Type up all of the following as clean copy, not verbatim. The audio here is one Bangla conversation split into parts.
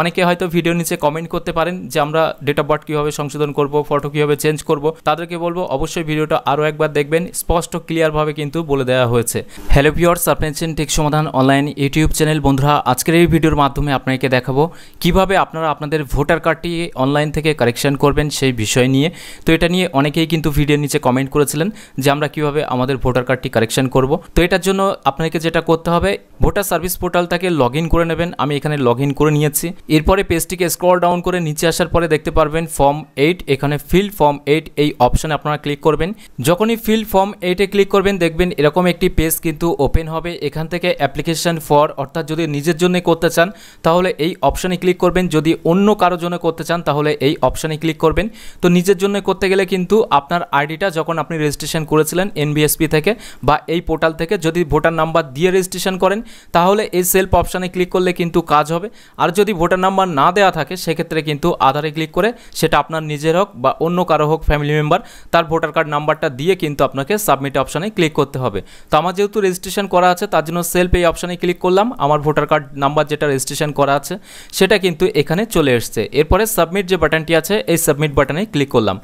অনেকে হয়তো ভিডিও নিচে কমেন্ট করতে পারেন যে আমরা ডেট অফ বার্থ কিভাবে সংশোধন করব, ফটো কিভাবে চেঞ্জ করব। তাদেরকে বলবো অবশ্যই ভিডিওটা আরো একবার দেখবেন, স্পষ্ট ক্লিয়ার ভাবে কিন্তু বলে দেওয়া হয়েছে। হ্যালো ভিউয়ার্স, আপনারা take Samadhan online YouTube channel. বন্ধুরা, আজকের এই ভিডিওর মাধ্যমে আপনাকে দেখাবো কিভাবে আপনারা আপনাদের ভোটার কার্ডটি অনলাইন থেকে কারেকশন করবেন সেই বিষয় নিয়ে। তো এটা নিয়ে অনেকেই কিন্তু ভিডিওর নিচে কমেন্ট করেছিলেন যে আমরা কিভাবে আমাদের ভোটার কার্ডটি কারেকশন করব। তো এটার জন্য আপনাকে যেটা করতে হবে, ভোটার সার্ভিস পোর্টালটাকে লগইন করে নেবেন। আমি এখানে লগইন করে নিয়েছি। এরপরে পেজটিকে স্ক্রল ডাউন করে নিচে আসার পরে দেখতে পারবেন ফর্ম 8, এখানে ফিল ফর্ম 8 এই অপশনে আপনারা ক্লিক করবেন। যখনই ফিল ফর্ম 8 এ ক্লিক করবেন দেখবেন এরকম একটি পেজ কিন্তু ওপেন হবে। এখান থেকে অ্যাপ্লিকেশন ফর, অর্থাৎ যদি নিজের জন্য করতে চান তাহলে এই অপশনে ক্লিক করবেন, যদি অন্য কারোর জন্য করতে চান তাহলে এই অপশনে ক্লিক করবেন। তো নিজের জন্য করতে গেলে কিন্তু আপনার আইডিটা যখন আপনি রেজিস্ট্রেশন করেছিলেন এনবিএসপি থেকে বা এই পোর্টাল থেকে যদি ভোটার নাম্বার দিয়ে রেজিস্ট্রেশন করেন তাহলে এই সেলফ অপশানে ক্লিক করলে কিন্তু কাজ হবে। আর যদি ভোটার নাম্বার না দেওয়া থাকে সেক্ষেত্রে কিন্তু আধারে ক্লিক করে, সেটা আপনার নিজের হোক বা অন্য কারো হোক ফ্যামিলি মেম্বার, তার ভোটার কার্ড নাম্বারটা দিয়ে কিন্তু আপনাকে সাবমিট অপশানে ক্লিক করতে হবে। তো আমার যেহেতু রেজিস্ট্রেশন করা আছে তার জন্য সেলফ এই অপশানে ক্লিক করলাম, আমার ভোটার কার্ড নাম্বার যেটা রেজিস্ট্রেশন করা আছে সেটা কিন্তু এখানে চলে এসছে। এরপরে সাবমিট যে বাটনটি আছে এই সাবমিট বাটনে ক্লিক করলাম।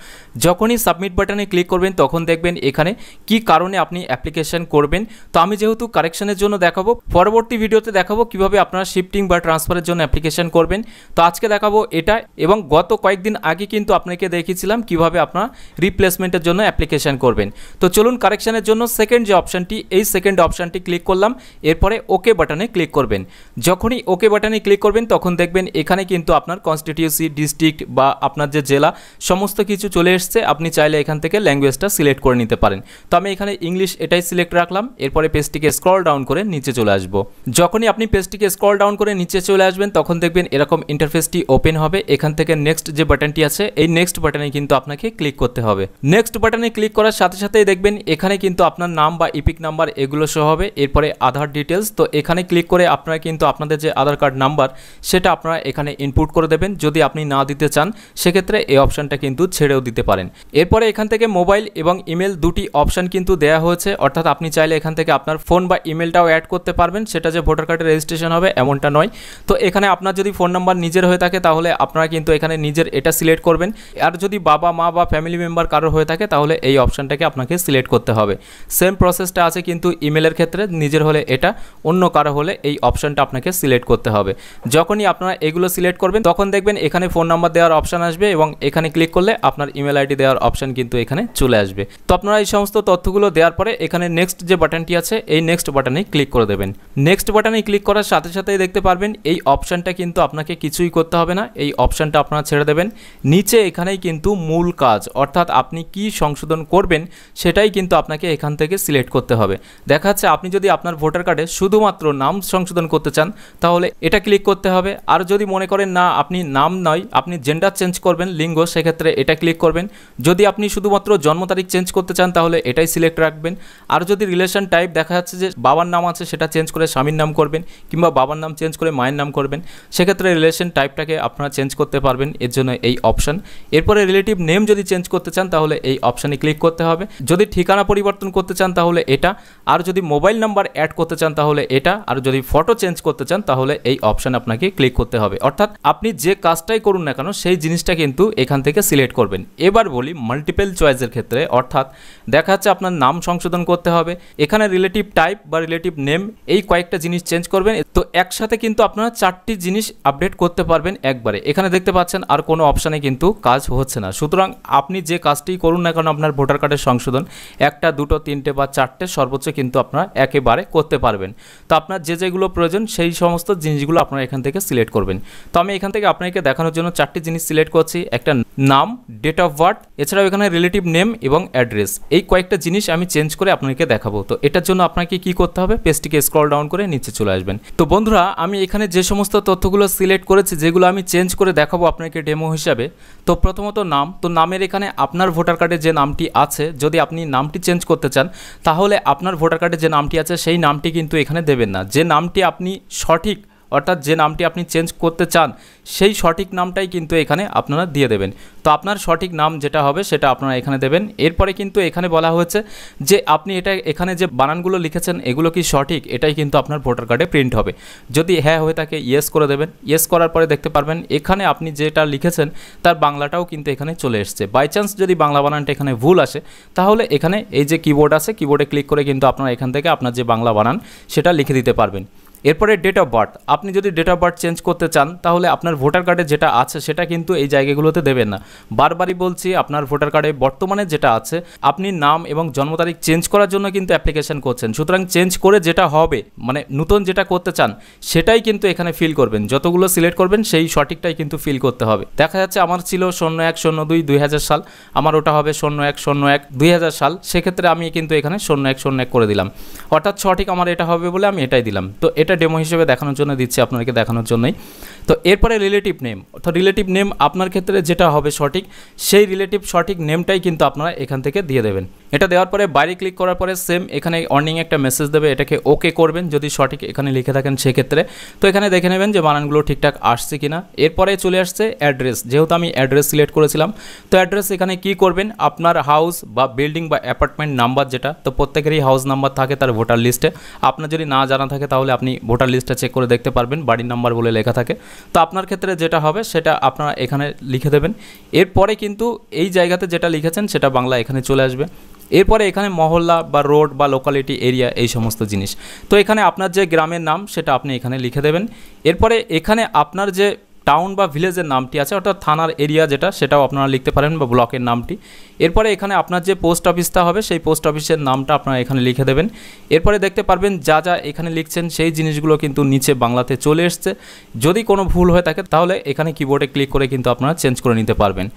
যখনই সাবমিট বাটনে ক্লিক করবেন তখন দেখবেন এখানে কি কারণে আপনি অ্যাপ্লিকেশন করবেন। তো আমি যেহেতু কারেকশনের জন্য দেখাবো, পরবর্তী ভিডিওতে দেখাবো কিভাবে আপনারা শিফটিং বা ট্রান্সফারের জন্য অ্যাপ্লিকেশন করবেন। তো আজকে দেখাবো এটা, এবং গত কয়েকদিন আগে কিন্তু আপনাকে দেখিয়েছিলাম কিভাবে আপনারা রিপ্লেসমেন্টের জন্য অ্যাপ্লিকেশন করবেন। তো চলুন কারেকশনের জন্য সেকেন্ড যে অপশানটি, এই সেকেন্ড অপশানটি ক্লিক করলাম। এরপরে ওকে বাটনে ক্লিক করবেন। যখনই ওকে বাটনে ক্লিক করবেন তখন দেখবেন এখানে কিন্তু আপনার কনস্টিটিউয়েন্সি, ডিস্ট্রিক্ট বা আপনার যে জেলা সমস্ত কিছু চলে এসছে। আপনি চাইলে এখান থেকে ল্যাঙ্গুয়েজটা সিলেক্ট করে নিতে পারেন। তো আমি এখানে ইংলিশ এটাই সিলেক্ট রাখলাম। এরপরে পেজটিকে স্ক্রল ডাউন করে নিচে চলে আসবো। যখনই আপনি পেজটিকে স্ক্রল ডাউন করে নিচে চলে আসবেন তখন দেখবেন এরকম ইন্টারফেসটি ওপেন হবে। এখান থেকে নেক্সট যে বাটনটি আছে এই নেক্সট বাটনে কিন্তু আপনাকে ক্লিক করতে হবে। নেক্সট বাটনে ক্লিক করার সাথে সাথেই দেখবেন এখানে কিন্তু আপনার নাম বা ইপিক নাম্বার এগুলো শো হবে। এরপরে আধার ডিটেলস, তো এখানে ক্লিক করে আপনারা কিন্তু আপনাদের যে আধার কার্ড নাম্বার সেটা আপনারা এখানে ইনপুট করে দেবেন। যদি আপনি না দিতে চান সেক্ষেত্রে এই অপশানটা কিন্তু ছেড়েও দিতে পারেন। এরপরে এখান থেকে মোবাইল এবং ইমেল দুটি অপশান কিন্তু দেয়া হয়েছে, অর্থাৎ আপনি চাইলে এখান থেকে আপনার ফোন বা ইমেলটাও অ্যাড করতে পারবেন। সেটা যে ভোটার কার্ডে রেজিস্ট্রেশন হবে এমনটা নয়। তো এখানে আপনার যদি ফোন নাম্বার নিজের হয়ে থাকে তাহলে আপনারা কিন্তু এখানে নিজের এটা সিলেক্ট করবেন। আর যদি বাবা মা বা ফ্যামিলি মেম্বার কারোর হয়ে থাকে তাহলে এই অপশানটাকে আপনাকে সিলেক্ট করতে হবে। সেম প্রসেসটা আছে কিন্তু ইমেলের ক্ষেত্রে, নিজের হলে এটা, অন্য কারো হলে এই অপশানটা আপনাকে সিলেক্ট করতে হবে। যখনই আপনারা এগুলো সিলেক্ট করবেন তখন দেখবেন এখানে ফোন নাম্বার দেওয়ার অপশান আসবে এবং এখানে ক্লিক করলে আপনার ইমেল আইডি দেওয়ার অপশান কিন্তু এখানে চলে আসবে। তো আপনারা এই সমস্ত তথ্যগুলো দেওয়ার পরে এখানে নেক্সট যে বাটনটি আছে এই নেক্সট বাটনে ক্লিক করে দেবেন। নেক্সট বাটনে ক্লিক করার সাথে সাথেই দেখতে পারবেন এই অপশানটা কিন্তু আপনাকে কিছুই করতে হবে না, এই অপশানটা আপনারা ছেড়ে দেবেন। নিচে এখানেই কিন্তু মূল কাজ, অর্থাৎ আপনি কি সংশোধন করবেন সেটাই কিন্তু আপনাকে এখান থেকে সিলেক্ট করতে হবে। দেখা যাচ্ছে আপনি যদি আপনার ভোটার কার্ডে শুধুমাত্র নাম সংশোধন করতে চান তাহলে এটা ক্লিক করতে হবে। আর যদি মনে করেন না আপনি নাম নয়, আপনি জেন্ডার চেঞ্জ করবেন, লিঙ্গ, সেক্ষেত্রে এটা ক্লিক করবেন। যদি আপনি শুধুমাত্র জন্ম তারিখ চেঞ্জ করতে চান তাহলে এটাই সিলেক্ট রাখবেন। আর যদি রিলেশন টাইপ, দেখা যাচ্ছে যে বাবার নাম আছে সেটা চেঞ্জ করে স্বামীর নাম করবেন কিংবা বাবার নাম চেঞ্জ করে মায়ের নাম করবেন, সেক্ষেত্রে রিলেশন টাইপটাকে আপনারা চেঞ্জ করতে পারবেন, এর জন্য এই অপশান। এরপরে রিলেটিভ নেম যদি চেঞ্জ করতে চান তাহলে এই অপশানে ক্লিক করতে হবে। যদি ঠিকানা পরিবর্তন করতে চান তাহলে এটা, আর যদি মোবাইল নাম্বার অ্যাড করতে চান তাহলে এটা, আর যদি ফটো চেঞ্জ করতে চান তাহলে এই অপশান আপনাকে ক্লিক করতে হবে। অর্থাৎ আপনি যে কাজটাই করুন না কেন সেই জিনিসটা কিন্তু এখান থেকে সিলেক্ট করবেন। এবার বলি মাল্টিপল চয়েসের ক্ষেত্রে, অর্থাৎ দেখা যাচ্ছে আপনার নাম সংশোধন করতে হবে, এখানে রিলেটিভ টাইপ বা রিলেটিভ নেম এই কয়েকটা জিনিস চেঞ্জ করবেন। তো একসাথে কিন্তু আপনারা চারটি জিনিস আপডেট করতে পারবেন একবারে। এখানে দেখতে পাচ্ছেন আর কোনো অপশানে কিন্তু কাজ হচ্ছে না। সুতরাং আপনি যে কাজটি করুন না কেন আপনার ভোটার কার্ডের সংশোধন একটা, দুটো, তিনটে বা চারটে সর্বোচ্চ কিন্তু আপনারা একেবারে করতে পারবেন। তো আপনার যে যেগুলো প্রয়োজন সেই সমস্ত জিনিসগুলো আপনারা এখান থেকে সিলেক্ট করবেন। তো আমি এখান থেকে আপনাকে দেখানোর জন্য চারটি জিনিস সিলেক্ট করছি, একটা নাম, ডেট অফ বার্থ, এছাড়াও এখানে রিলেটিভ নেম এবং অ্যাড্রেস, এই কয়েকটা জিনিস আমি চেঞ্জ করে আপনাকে দেখাবো। তো এটার জন্য আপনাকে কি করতে হবে, পেজটিকে স্ক্রল ডাউন করে নিচে চলে আসবেন। তো বন্ধুরা, আমি এখানে যে সমস্ত তথ্যগুলো সিলেক্ট করেছি যেগুলো আমি চেঞ্জ করে দেখাবো আপনাকে ডেমো হিসাবে। তো প্রথমত নাম, তো নামের এখানে আপনার ভোটার কার্ডে যে নামটি আছে, যদি আপনি নামটি চেঞ্জ করতে চান তাহলে আপনার ভোটার কার্ডে যে নামটি আছে সেই নামটি কিন্তু এখানে দেবেন না। যে নামটি আপনি সঠিক अर्थात जे नामटी आपनी चेंज करते चान सेई सठिक नामटाई किन्तु एखाने आपनारा दिए देवें। तो आपनार सठिक नाम जेटा होबे सेटा आपनारा एखाने देवें। एरपरे किन्तु एखाने बला होयेछे जे आपनी एटा एखाने जे बानानगुलो लिखेछेन एगुलो कि सठिक एटाई किन्तु आपनार भोटार कार्डे प्रिंट होबे। यदि हाँ होये थाके येस करे देवें। येस करार परे देखते पारबेन एखाने आपनी जेटा लिखेछेन तार बांगलाटाओ किन्तु एखाने चले एसेछे। बाई चान्स यदि बांगला बानानटा एखाने भुल आसे ताहले एखाने एई जे कीबोर्ड आछे कीबोर्डे क्लिक करे किन्तु आपनारा एखान थेके आपनार जे बांगला बानान सेटा लिखे दिते पारबेन। एरपर डेट अफ बार्थ आपनी जो डेट अफ बार्थ चेंज करते चान ताहले आपनार भोटार कार्डे जेटा आछे सेटा किन्तु एई जायगागुलोते देबेन ना। बारबारई बोलछि आपनार भोटार कार्डे बर्तमाने जेटा आछे आपनी नाम एबं जन्म तारीख चेंज करार जोन्नो किन्तु अप्लिकेशन करछेन। सुतरां चेंज करे जेटा होबे माने नतुन जेटा करते चान सेटाई किन्तु एखाने फिल करबेन। जतगुलो सिलेक्ट करबेन सेई सठिकटाई किन्तु फिल करते होबे। देखा जाच्छे आमार छिलो 0102 2000 साल आमार ओटा होबे 0101 2000 साल। सेई क्षेत्रे आमि किन्तु एखाने 0101 करे दिलाम अर्थात सठिक आमार एटा होबे बोले आमि एटाई दिलाम। तो এটা डेमो हिसेबे देखानोर जोन्नो दिच्छी आपनादेरके देखानोर जोन्नोई। तो एरपर रिलेटिव नेम अर्थात रिलेटिव नेम आपनार क्षेत्रे जेटा होबे सठिक सेई रिलेटिव सठिक नेमटाई किन्तु आपनारा एखान थेके दिये देबेन। एटा देवार परे बाइरे क्लिक करार परे सेम एखाने अर्निंग एकटा मेसेज देबे एटाके ओके करबेन यदि सठिक एखाने लिखे थाकेन सेई क्षेत्रे। तो एखाने देखे नेबेन जे बानानगुलो ठीकठाक आसछे किना। एरपरे चले आसछे एड्रेस। जेहेतु आमि एड्रेस सिलेक्ट करेछिलाम तो एड्रेस एखाने कि करबेन आपनार हाउस बा बिल्डिंग बा अपार्टमेंट नम्बर जेटा। तो प्रत्येकेरই हाउस नम्बर थाके तार भोटार लिस्टे। आपनार जदि ना जाना थाके ताहले আপনি ভোটার লিস্টটা চেক করে দেখতে পারবেন বাড়ির নাম্বার বলে লেখা থাকে। তো আপনার ক্ষেত্রে যেটা হবে সেটা আপনারা এখানে লিখে দেবেন। এরপরে কিন্তু এই জায়গাতে যেটা লিখেছেন সেটা বাংলা এখানে চলে আসবে। এরপরে এখানে মহল্লা বা রোড বা লোকালিটি এরিয়া এই সমস্ত জিনিস। তো এখানে আপনার যে গ্রামের নাম সেটা আপনি এখানে লিখে দেবেন। এরপরে এখানে আপনার যে टाउन बा भिलेजर नामटी आछे अर्थात थानार एरिया जेटा सेटाओ आपनारा लिखते पारेन बा ब्लकेर नामटी। एरपरे एखाने आपनार जे पोस्ट अफिसटा होबे सेई पोस्ट अफिसेर नामटा आपनारा एखाने लिखे देबेन। एरपरे देखते पारबेन जा जा एखाने लिखछेन सेई जिनिसगुलो किन्तु नीचे बांगलाते चले एसेछे। यदि कोनो भूल हय थाके ताहले एखाने कीबोर्डे क्लिक करे किन्तु आपनारा चेंज करे निते पारबेन।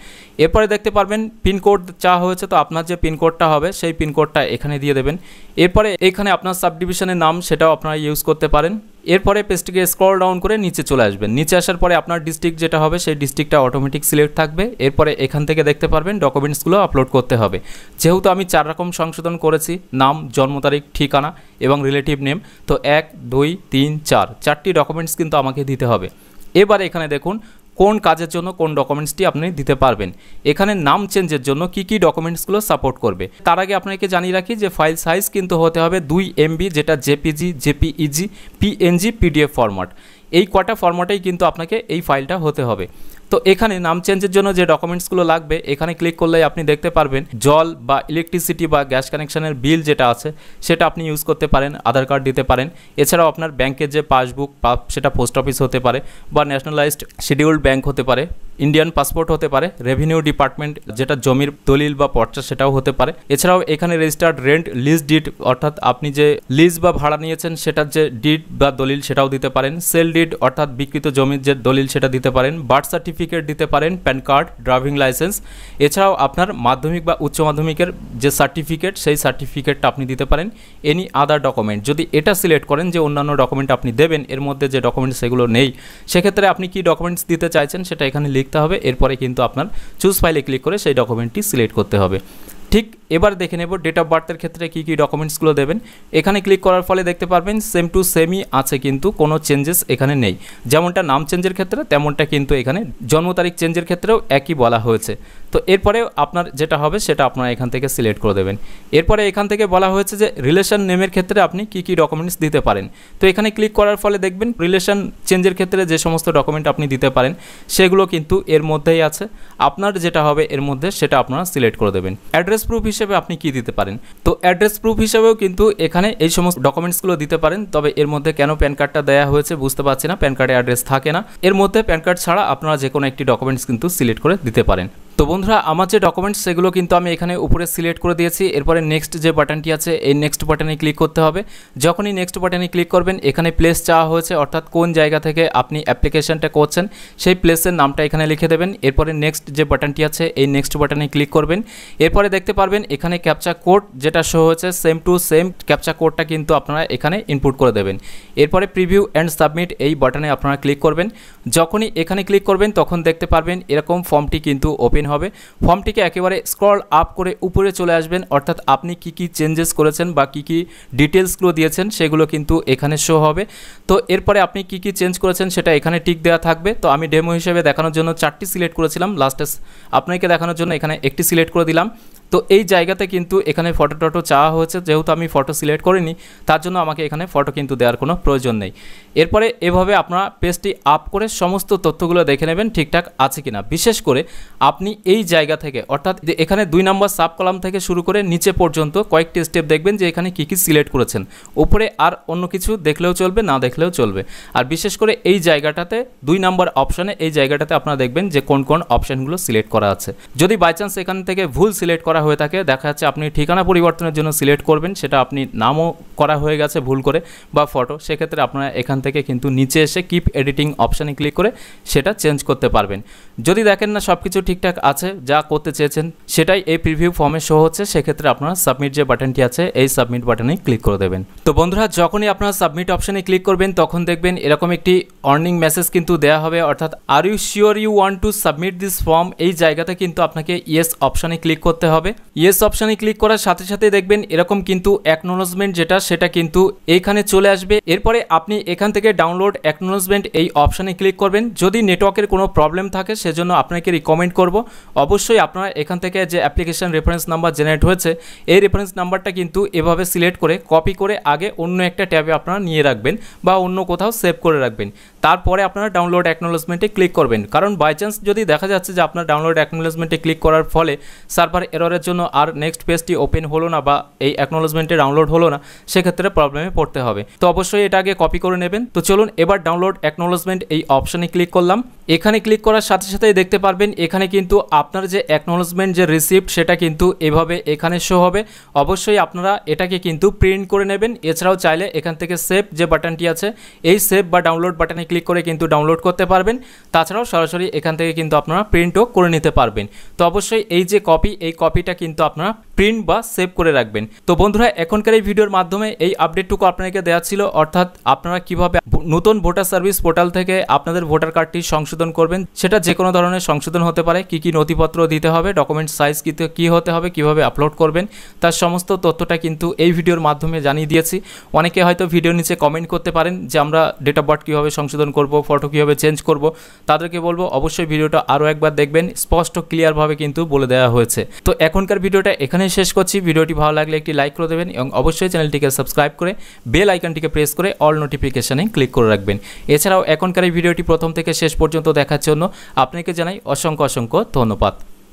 एरपरे देखते पारबेन पिन कोड चा हयेछे तो आपनार जे पिन कोडटा होबे सेई पिन कोडटा एखाने दिये देबेन। एरपरे एखाने आपनार साब डिविजनेर नाम सेटाओ आपनारा इउज करते पारेन। एरपर पेजटिके स्क्रल डाउन करे नीचे चले आसबें। नीचे आसार पर आपनार डिस्ट्रिक्ट जेटा होबे सेई डिस्ट्रिक्टटा अटोमेटिक सिलेक्ट थाकबे। एरपर एखान थेके देखते पारबेन डकुमेंट्सगुलो आपलोड करते होबे। जेहेतु आमि 4 रकम संशोधन करेछि नाम जन्म तारीख ठिकाना एबं रिलेटिव नेम। तो 1 2 3 4 चारटी डकुमेंट्स किन्तु आमाके दिते होबे। एबार एखाने देखुन কোন কাজের জন্য কোন ডকুমেন্টসটি আপনি দিতে পারবেন। এখানে নাম চেঞ্জের জন্য কি কি ডকুমেন্টসগুলো সাপোর্ট করবে তার আগে আপনাকে জানিয়ে রাখি যে ফাইল সাইজ কিন্তু হতে হবে 2 MB যেটা JPG JPEG PNG PDF format এই কটা ফরম্যাটেই কিন্তু আপনাকে এই ফাইলটা হতে হবে। তো এখানে নাম চেঞ্জের জন্য যে ডকুমেন্টসগুলো লাগবে এখানে ক্লিক করলে আপনি দেখতে পারবেন জল বা ইলেকট্রিসিটি বা গ্যাস কানেকশনের বিল যেটা আছে সেটা আপনি ইউজ করতে পারেন আধার কার্ড দিতে পারেন। এছাড়াও আপনার ব্যাংকের যে পাসবুক সেটা পোস্ট অফিস হতে পারে বা ন্যাশনালাইজড শিডিউলড ব্যাংক হতে পারে ইন্ডিয়ান পাসপোর্ট হতে পারে রেভিনিউ ডিপার্টমেন্ট যেটা জমির দলিল বা পর্চা সেটাও হতে পারে। এছাড়াও এখানে রেজিস্টার্ড রেন্ট লিজ ডিড অর্থাৎ আপনি যে লিজ বা ভাড়া নিয়েছেন সেটার যে ডিড বা দলিল সেটাও দিতে পারেন। সেল ডিড অর্থাৎ বিক্রিত জমির যে দলিল সেটা দিতে পারেন। বার্থ সার্টিফিকেট দিতে পারেন প্যান কার্ড ড্রাইভিং লাইসেন্স। এছাড়াও আপনার মাধ্যমিক বা উচ্চ মাধ্যমিকের যে সার্টিফিকেট সেই সার্টিফিকেটটা আপনি দিতে পারেন। এনি আদার ডকুমেন্ট যদি এটা সিলেক্ট করেন যে অন্যান্য ডকুমেন্ট আপনি দেবেন এর মধ্যে যে ডকুমেন্টস সেগুলো নেই সেক্ষেত্রে আপনি কি ডকুমেন্টস দিতে চাইছেন সেটা এখানে লিখতে হবে। এরপরে কিন্তু আপনার চুজ ফাইলে ক্লিক করে সেই ডকুমেন্টটি সিলেক্ট করতে হবে। ঠিক এবার দেখে নেব ডেট অফ বার্থের ক্ষেত্রে কী কী ডকুমেন্টসগুলো দেবেন। এখানে ক্লিক করার ফলে দেখতে পারবেন সেম টু সেমই আছে কিন্তু কোনো চেঞ্জেস এখানে নেই। যেমনটা নাম চেঞ্জের ক্ষেত্রে তেমনটা কিন্তু এখানে জন্ম তারিখ চেঞ্জের ক্ষেত্রেও একই বলা হয়েছে। তো এরপরে আপনার যেটা হবে সেটা আপনারা এখান থেকে সিলেক্ট করে দেবেন। এরপরে এখান থেকে বলা হয়েছে যে রিলেশন নেমের ক্ষেত্রে আপনি কী কী ডকুমেন্টস দিতে পারেন। তো এখানে ক্লিক করার ফলে দেখবেন রিলেশন চেঞ্জের ক্ষেত্রে যে সমস্ত ডকুমেন্ট আপনি দিতে পারেন সেগুলো কিন্তু এর মধ্যেই আছে। আপনার যেটা হবে এর মধ্যে সেটা আপনারা সিলেক্ট করে দেবেন। অ্যাড্রেস প্রুফ হিসেবে আপনি কি দিতে পারেন। তো অ্যাড্রেস প্রুফ হিসেবেও কিন্তু এখানে এই সমস্ত ডকুমেন্টসগুলো দিতে পারেন। তবে এর মধ্যে কেন প্যান কার্ডটা দেয়া হয়েছে বুঝতে পারছি না। প্যান কার্ডে অ্যাড্রেস থাকে না। এর মধ্যে প্যান কার্ড ছাড়া আপনারা যে কোনো একটি ডকুমেন্টস কিন্তু সিলেক্ট করে দিতে পারেন। তো বন্ধুরা আমার যে ডকুমেন্টস সেগুলো কিন্তু আমি এখানে উপরে সিলেক্ট করে দিয়েছি। এরপরে নেক্সট যে বাটনটি আছে এই নেক্সট বাটনে ক্লিক করতে হবে। যখনই নেক্সট বাটনে ক্লিক করবেন এখানে প্লেস চাওয়া হয়েছে অর্থাৎ কোন জায়গা থেকে আপনি অ্যাপ্লিকেশনটা করছেন সেই প্লেসের নামটা এখানে লিখে দেবেন। এরপরে নেক্সট যে বাটনটি আছে এই নেক্সট বাটনে ক্লিক করবেন। এরপরে দেখতে পারবেন এখানে ক্যাপচা কোড যেটা শো হয়েছে সেম টু সেম ক্যাপচা কোডটা কিন্তু আপনারা এখানে ইনপুট করে দেবেন। এরপরে প্রিভিউ অ্যান্ড সাবমিট এই বাটনে আপনারা ক্লিক করবেন। যখনই এখানে ক্লিক করবেন তখন দেখতে পারবেন এরকম ফর্মটি কিন্তু ওপেন হবে ফর্মটিকে একেবারে স্ক্রল আপ করে উপরে চলে আসবেন অর্থাৎ আপনি কি কি চেঞ্জেস করেছেন বা কি কি ডিটেইলসগুলো দিয়েছেন সেগুলো কিন্তু এখানে শো হবে। তো এরপরে আপনি কি কি চেঞ্জ করেছেন সেটা এখানে টিক দেওয়া থাকবে। তো আমি ডেমো হিসেবে দেখানোর জন্য 4টি সিলেক্ট করেছিলাম, লাস্টে আপনাকে দেখানোর জন্য এখানে 1টি সিলেক্ট করে দিলাম। তো এই জায়গাতে কিন্তু এখানে ফটো টটো চাওয়া হয়েছে, যেহেতু আমি ফটো সিলেক্ট করিনি তার জন্য আমাকে এখানে ফটো কিন্তু দেওয়ার কোনো প্রয়োজন নেই। এরপরে এভাবে আপনারা পেজটি আপ করে সমস্ত তথ্যগুলো দেখে নেবেন ঠিকঠাক আছে কিনা। বিশেষ করে আপনি এই জায়গা থেকে অর্থাৎ এখানে 2 নম্বর সাব কলাম থেকে শুরু করে নিচে পর্যন্ত কয়েকটি স্টেপ দেখবেন যে এখানে কী কী সিলেক্ট করেছেন, উপরে আর অন্য কিছু দেখলেও চলবে না দেখলেও চলবে। আর বিশেষ করে এই জায়গাটাতে 2 নম্বর অপশানে এই জায়গাটাতে আপনারা দেখবেন যে কোন কোন অপশানগুলো সিলেক্ট করা আছে। যদি বাই চান্স এখান থেকে ভুল সিলেক্ট করা হয়ে থাকে, দেখা যাচ্ছে আপনি ঠিকানা পরিবর্তনের জন্য সিলেক্ট করবেন, সেটা আপনি নামও করা হয়ে গেছে ভুল করে বা ফটো, সেক্ষেত্রে আপনারা এখান থেকে কিন্তু নিচে এসে কিপ এডিটিং অপশানে ক্লিক করে সেটা চেঞ্জ করতে পারবেন। যদি দেখেন না সব কিছু ঠিকঠাক আছে, যা করতে চেয়েছেন সেটাই এই প্রিভিউ ফর্মে শো হচ্ছে, সেক্ষেত্রে আপনারা সাবমিট যে বাটনটি আছে এই সাবমিট বাটনে ক্লিক করে দেবেন। তো বন্ধুরা, যখনই আপনারা সাবমিট অপশানে ক্লিক করবেন তখন দেখবেন এরকম একটি আর্নিং মেসেজ কিন্তু দেওয়া হবে অর্থাৎ are you sure you want to submit this form. এই জায়গাতে কিন্তু আপনাকে ইয়েস অপশানে ক্লিক করতে হবে। ইয়েস অপশানে ক্লিক করার সাথে সাথে দেখবেন এরকম কিন্তু অ্যাকনোলেজমেন্ট যেটা সেটা কিন্তু এইখানে চলে আসবে। এরপরে আপনি এখান থেকে ডাউনলোড অ্যাকনোলেজমেন্ট এই অপশানে ক্লিক করবেন। যদি নেটওয়ার্কের কোনো প্রবলেম থাকে সেজন্য আপনাকে রিকমেন্ড করব অবশ্যই আপনারা এখান থেকে যে অ্যাপ্লিকেশন রেফারেন্স নাম্বার জেনারেট হয়েছে এই রেফারেন্স নাম্বারটা কিন্তু এভাবে সিলেক্ট করে কপি করে আগে অন্য একটা ট্যাবে আপনারা নিয়ে রাখবেন বা অন্য কোথাও সেভ করে রাখবেন, তারপরে আপনারা ডাউনলোড অ্যাকনোলেজমেন্টে ক্লিক করবেন। কারণ বাই চান্স যদি দেখা যাচ্ছে যে আপনার ডাউনলোড অ্যাকনোলেজমেন্টে ক্লিক করার ফলে সার্ভার এররের জন্য আর নেক্সট পেজটি ওপেন হলো না বা এই অ্যাকনোলেজমেন্টে ডাউনলোড হলো না, সেক্ষেত্রে প্রবলেমে পড়তে হবে। তো অবশ্যই এটা আগে কপি করে নেবেন। তো চলুন এবার ডাউনলোড অ্যাকনোলেজমেন্ট এই অপশানে ক্লিক করলাম। এখানে ক্লিক করার সাথে সাথেই দেখতে পারবেন এখানে কিন্তু আপনার যে অ্যাকনোলেজমেন্ট যে রিসিপ্ট সেটা কিন্তু এভাবে এখানে শো হবে। অবশ্যই আপনারা এটাকে কিন্তু প্রিন্ট করে নেবেন। এছাড়াও চাইলে এখান থেকে সেভ যে বাটনটি আছে এই সেভ বা ডাউনলোড বাটনে ক্লিক করে কিন্তু ডাউনলোড করতে পারবেন। তাছাড়াও সরাসরি এখান থেকে কিন্তু আপনারা প্রিন্টও করে নিতে পারবেন। তো অবশ্যই এই যে কপি এই কপিটা কিন্তু আপনারা প্রিন্ট বা সেভ করে রাখবেন। তো বন্ধুরা, এখনকার এই ভিডিওর মাধ্যমে এই আপডেটটুকু আপনাদেরকে দেওয়া ছিল অর্থাৎ আপনারা কিভাবে নতুন ভোটার সার্ভিস পোর্টাল থেকে আপনাদের ভোটার কার্ডটি সংশোধন করবেন, সেটা যে কোনো ধরনের সংশোধন হতে পারে, কি কি নথিপত্র দিতে হবে, ডকুমেন্ট সাইজ কী হতে হবে, কিভাবে আপলোড করবেন, তার সমস্ত তথ্যটা কিন্তু এই ভিডিওর মাধ্যমে জানিয়ে দিয়েছি। অনেকে হয়তো ভিডিওর নিচে কমেন্ট করতে পারেন যে আমরা ডেট অফ বার্থ কীভাবে সংশোধন করব, ফটো কীভাবে চেঞ্জ করব, তাদেরকে বলবো অবশ্যই ভিডিওটা আরও একবার দেখবেন, স্পষ্ট ক্লিয়ারভাবে কিন্তু বলে দেওয়া হয়েছে। তো এখনকার ভিডিওটা এখানেই শেষ করছি। ভিডিওটি ভালো লাগলে একটি লাইক করে দেবেন এবং অবশ্যই চ্যানেলটিকে সাবস্ক্রাইব করে বেল আইকনটিকে প্রেস করে অল নোটিফিকেশানে ক্লিক করে রাখবেন। এছাড়াও এখনকার এই ভিডিওটি প্রথম থেকে শেষ পর্যন্ত দেখার জন্য আপনাকে জানাই অসংখ্য ধন্যবাদ।